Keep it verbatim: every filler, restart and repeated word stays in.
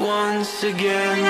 once again.